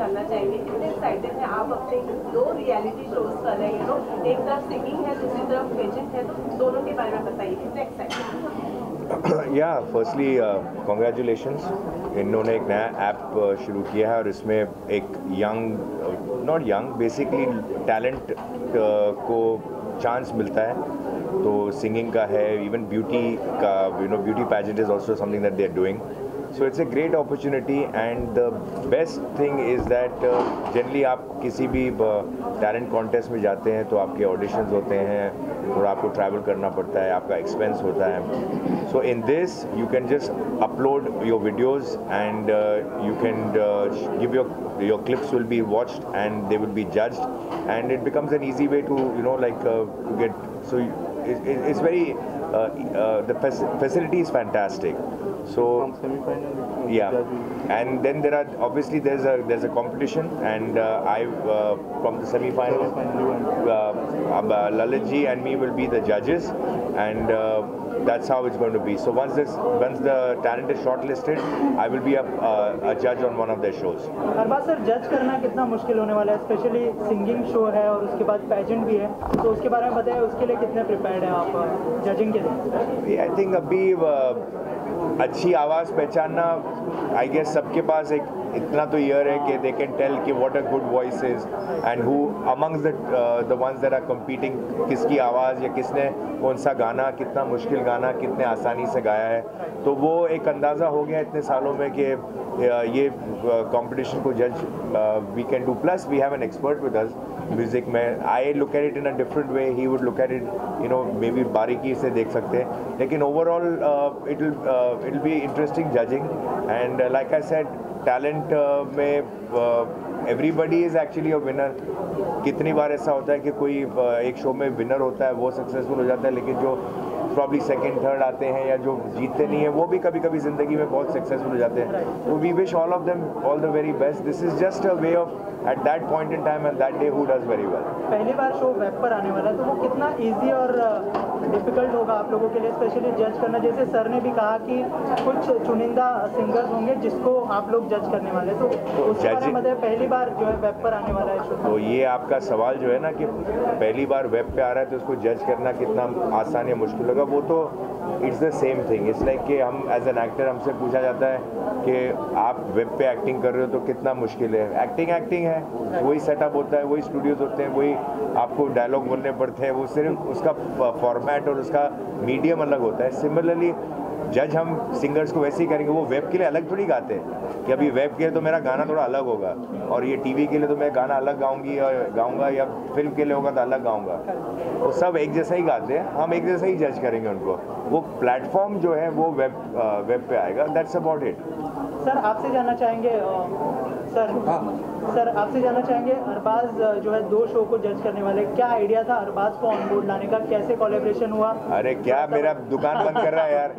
जानना चाहेंगे कितने एक्साइटेड हैं आप अपने दो रियलिटी शोज कर रहे हैं, तो एक तरफ सिंगिंग है दूसरी तरफ मैजिक है, तो दोनों के बारे में बताइए कितने एक्साइटेड। या फर्स्टली कॉन्ग्रेचुलेशंस, इन्होंने एक नया ऐप शुरू किया है और इसमें एक young, not young, basically talent को चांस मिलता है। तो सिंगिंग का है, इवन ब्यूटी का, you know, beauty pageant is also something that they are doing. So it's a great opportunity and the best thing is that generally आप किसी भी टैलेंट कॉन्टेस्ट में जाते हैं तो आपके ऑडिशंस होते हैं, थोड़ा आपको ट्रैवल करना पड़ता है, आपका एक्सपेंस होता है। So in this you can just upload your videos and you can give your clips will be watched and they will be judged and it becomes an easy way to, you know, like to get, so it's very the facility is fantastic. So yeah, and then there are obviously there's a competition, and I from the semi-final Lalitji and me will be the judges, and that's how it's going to be. So once the talent is shortlisted, I will be a judge on one of their shows. Arbaz sir, judge करना कितना मुश्किल होने वाला है, especially singing show है और उसके बाद pageant भी है, तो उसके बारे में बताइए, उसके लिए कितने prepared हैं आप judging के लिए? I think अभी अच्छी आवाज़ पहचानना, I guess सबके पास एक इतना तो ईयर है कि they can tell कि what a good voice is and who amongst the ones that are competing, किसकी आवाज़ या किसने कौन सा गाना, कितना मुश्किल गाना कितने आसानी से गाया है, तो वो एक अंदाज़ा हो गया इतने सालों में कि ये कंपटीशन को जज we can do. Plus we have an expert with us music में। I look at it in a different way, he would look at it, you know, maybe बारीकी से देख सकते हैं, लेकिन overall it will be interesting judging. And like I said, talent में everybody is actually a winner. कितनी बार ऐसा होता है कि कोई एक शो में विनर होता है, वो सक्सेसफुल हो जाता है, लेकिन जो प्रॉब्ली सेकेंड थर्ड आते हैं या जो जीतते नहीं है, वो भी कभी कभी ज़िंदगी में बहुत सक्सेसफुल हो जाते हैं। तो we wish all of them all the very best. This is just a way of at that point in time and that day who does very well. पहली बार शो वेब पर आने वाला है, तो वो कितना ईजी और डिफिकल्ट होगा आप लोगों के लिए, स्पेशली जज करना? जैसे सर ने भी कहा कि कुछ चुनिंदा सिंगर्स होंगे जिसको आप लोग जज करने वाले, तो मतलब पहली बार जो है वेब पर आने वाला है शो। तो ये आपका सवाल जो है ना कि पहली बार वेब पर आ रहा है तो उसको जज करना कितना आसान या मुश्किल होगा, वो तो it's the same thing. It's like कि हम एज एन एक्टर, हमसे पूछा जाता है कि आप वेब पे एक्टिंग कर रहे हो तो कितना मुश्किल है। एक्टिंग है, वही सेटअप होता है, वही स्टूडियोज होते हैं, वही आपको डायलॉग बोलने पड़ते हैं, वो सिर्फ उसका फॉर्मेट और उसका मीडियम अलग होता है। सिमिलरली जज हम सिंगर्स को वैसे ही करेंगे, वो वेब के लिए अलग थोड़ी गाते हैं कि अभी वेब के लिए तो मेरा गाना थोड़ा अलग होगा और ये टीवी के लिए तो मैं गाना अलग गाऊंगा या फिल्म के लिए होगा तो अलग गाऊंगा। वो सब एक जैसा ही गाते हैं, हम एक जैसा ही जज करेंगे उनको। वो प्लेटफॉर्म जो है वो वेब पे आएगा। That's about it. सर आपसे जानना चाहेंगे, सर आपसे जानना चाहेंगे, अरबाज जो है दो शो को जज करने वाले, क्या आइडिया था अरबाज को ऑन बोर्ड लाने का, कैसे कोलैबोरेशन हुआ? अरे क्या मेरा दुकान बंद कर रहा है यार,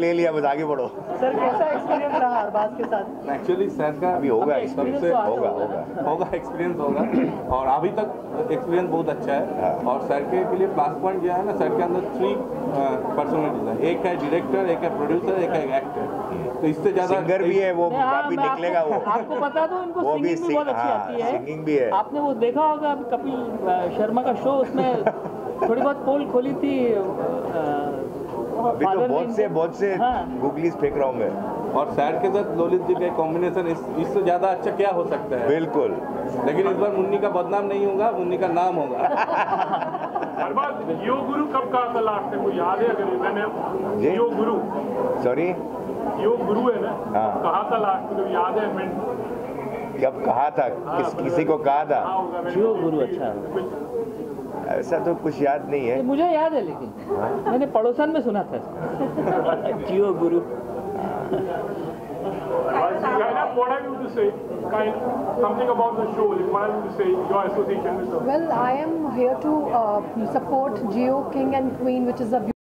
ले लिया बस आगे बढ़ो। सर कैसा एक्सपीरियंस रहा अरबाज के साथ? एक्चुअली सर का अभी होगा एक्सपीरियंस, होगा एक्सपीरियंस होगा, और अभी तक एक्सपीरियंस बहुत अच्छा है। और सर के लिए प्लस पॉइंट जो है ना, सर के अंदर 3 पर्सनैलिटीज है, एक है डायरेक्टर, एक है प्रोड्यूसर, एक है एक्टर, तो इससे ज्यादा सिंगर भी है, वो काफी निकलेगा। वो आपको बता दो, इनको सिंगिंग भी बहुत अच्छी आती है, सिंगिंग भी है। आपने वो देखा होगा कपिल शर्मा का शो, उसमें थोड़ी बहुत पोल खोली थी। अभी तो बहुत से गूगलीज फेंक रहा हूँ मैं। और सैड के साथ ललित जी का कॉम्बिनेशन, इससे ज़्यादा अच्छा क्या हो सकता है? बिल्कुल, लेकिन इस बार मुन्नी का बदनाम नहीं होगा, मुन्नी का नाम होगा। जियोगुरु कब का था लास्ट, मुझे याद है, अगर मैंने जियोगुरु, सॉरी जियोगुरु है ना, कहा था लास्ट में, याद है कब कहा था, किसी को कहा था जियोगुरु? अच्छा, ऐसा तो कुछ याद नहीं है, मुझे याद है लेकिन मैंने पड़ोसन में सुना था जियो गुरु। Well, I am here to support Jeeo King and Queen, which is a